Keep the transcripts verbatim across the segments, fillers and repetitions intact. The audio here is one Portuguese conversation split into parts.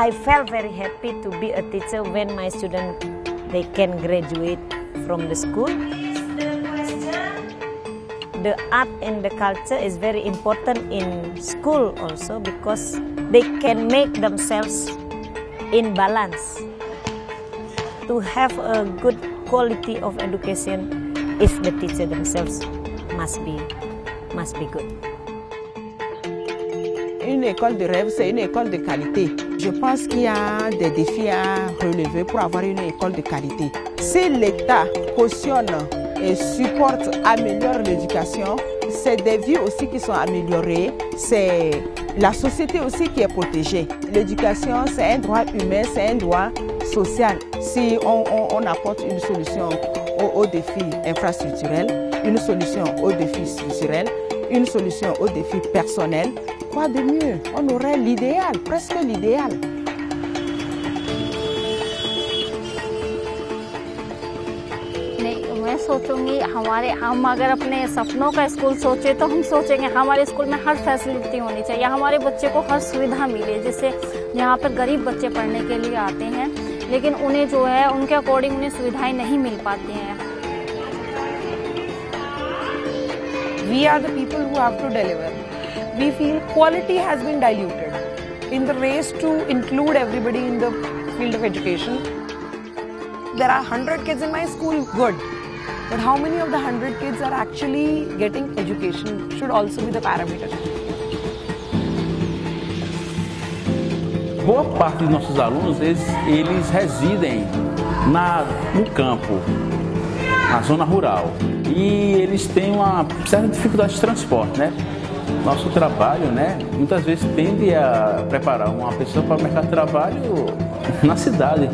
I felt very happy to be a teacher when my students they can graduate from the school. The art and the culture is very important in school also because they can make themselves in balance. To have a good quality of education is the teacher themselves must be must be good. Une école de rêve, c'est une école de qualité. Je pense qu'il y a des défis à relever pour avoir une école de qualité. Si l'État cautionne et supporte, améliore l'éducation, c'est des vies aussi qui sont améliorées, c'est la société aussi qui est protégée. L'éducation, c'est un droit humain, c'est un droit social. Si on, on, on apporte une solution aux, aux défis infrastructurels, une solution aux défis structurels, une solution aux défis personnels, quoi de mieux? On aurait l'idéal, presque l'idéal. मैं सोचूंगी हमारे हम अगर अपने सपनों का स्कूल सोचे तो हम सोचेंगे हमारे स्कूल में हर फैसिलिटी होनी चाहिए, हमारे बच्चे को हर सुविधा मिले। जैसे यहाँ पर गरीब बच्चे पढ़ने के लिए आते हैं लेकिन उन्हें जो है उनके अकॉर्डिंग उन्हें सुविधाएं नहीं मिल पाती हैं। We are the people who have to deliver. We feel quality has been diluted in the race to include everybody in the field of education. There are one hundred kids in my school, good. But how many of the one hundred kids are actually getting education should also be the parameter. Boa parte dos nossos alunos, eles, eles residem na, no campo, na zona rural. E eles têm uma certa dificuldade de transporte, né? Nosso trabalho, né, muitas vezes tende a preparar uma pessoa para o mercado de trabalho na cidade.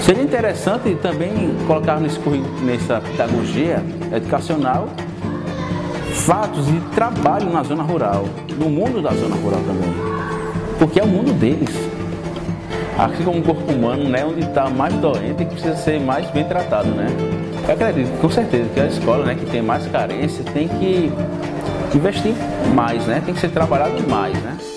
Seria interessante também colocar nesse currículo, nessa pedagogia educacional, fatos de trabalho na zona rural, no mundo da zona rural também, porque é o mundo deles. Aqui como corpo humano, né, onde está mais doente e que precisa ser mais bem tratado, né? Eu acredito, com certeza, que a escola, né, que tem mais carência tem que investir mais, né? Tem que ser trabalhado mais, né?